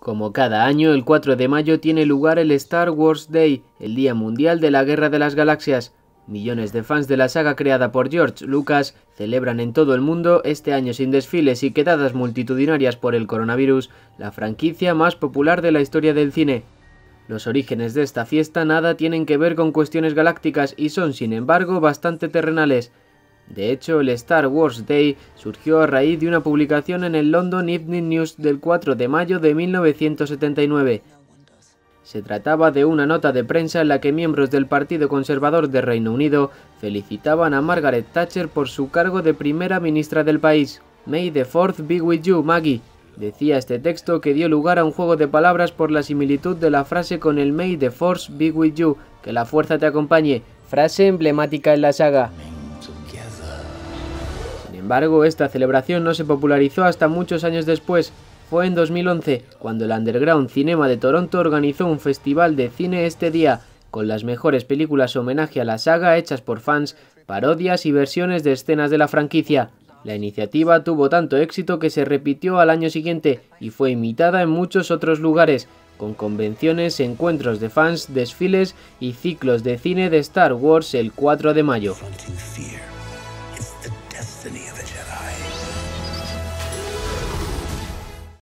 Como cada año, el 4 de mayo tiene lugar el Star Wars Day, el Día Mundial de la Guerra de las Galaxias. Millones de fans de la saga creada por George Lucas celebran en todo el mundo, este año sin desfiles y quedadas multitudinarias por el coronavirus, la franquicia más popular de la historia del cine. Los orígenes de esta fiesta nada tienen que ver con cuestiones galácticas y son, sin embargo, bastante terrenales. De hecho, el Star Wars Day surgió a raíz de una publicación en el London Evening News del 4 de mayo de 1979. Se trataba de una nota de prensa en la que miembros del Partido Conservador de Reino Unido felicitaban a Margaret Thatcher por su cargo de primera ministra del país. "May the fourth be with you, Maggie", decía este texto, que dio lugar a un juego de palabras por la similitud de la frase con el "May the force be with you", que la fuerza te acompañe, frase emblemática en la saga. Sin embargo, esta celebración no se popularizó hasta muchos años después. Fue en 2011, cuando el Underground Cinema de Toronto organizó un festival de cine este día, con las mejores películas homenaje a la saga hechas por fans, parodias y versiones de escenas de la franquicia. La iniciativa tuvo tanto éxito que se repitió al año siguiente y fue imitada en muchos otros lugares, con convenciones, encuentros de fans, desfiles y ciclos de cine de Star Wars el 4 de mayo.